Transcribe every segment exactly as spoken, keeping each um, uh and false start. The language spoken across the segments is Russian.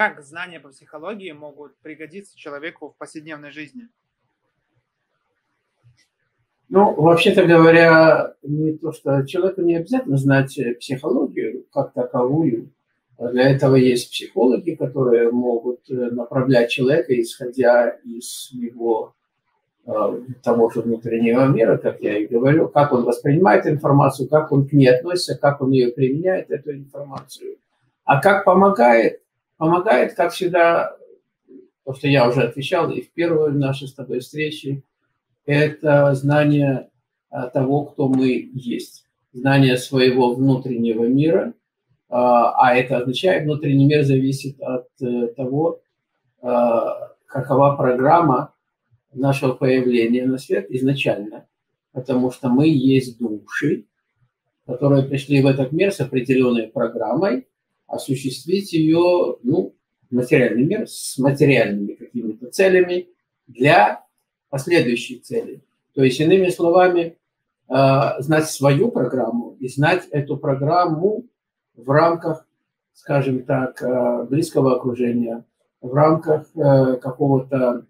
Как знания по психологии могут пригодиться человеку в повседневной жизни? Ну, вообще-то говоря, не то, что человеку не обязательно знать психологию как таковую. Для этого есть психологи, которые могут направлять человека, исходя из его того же внутреннего мира, как я и говорю, как он воспринимает информацию, как он к ней относится, как он ее применяет, эту информацию. А как помогает? Помогает, как всегда, то, что я уже отвечал и в первую нашу с тобой встречу, это знание того, кто мы есть, знание своего внутреннего мира, а это означает, внутренний мир зависит от того, какова программа нашего появления на свет изначально, потому что мы есть души, которые пришли в этот мир с определенной программой, осуществить ее, ну, материальный мир с материальными какими-то целями для последующих целей. То есть, иными словами, знать свою программу и знать эту программу в рамках, скажем так, близкого окружения, в рамках какого-то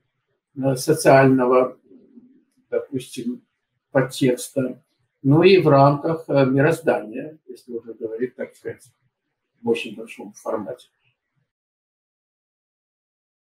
социального, допустим, подтекста, ну и в рамках мироздания, если уже говорить, так сказать, в очень большом формате.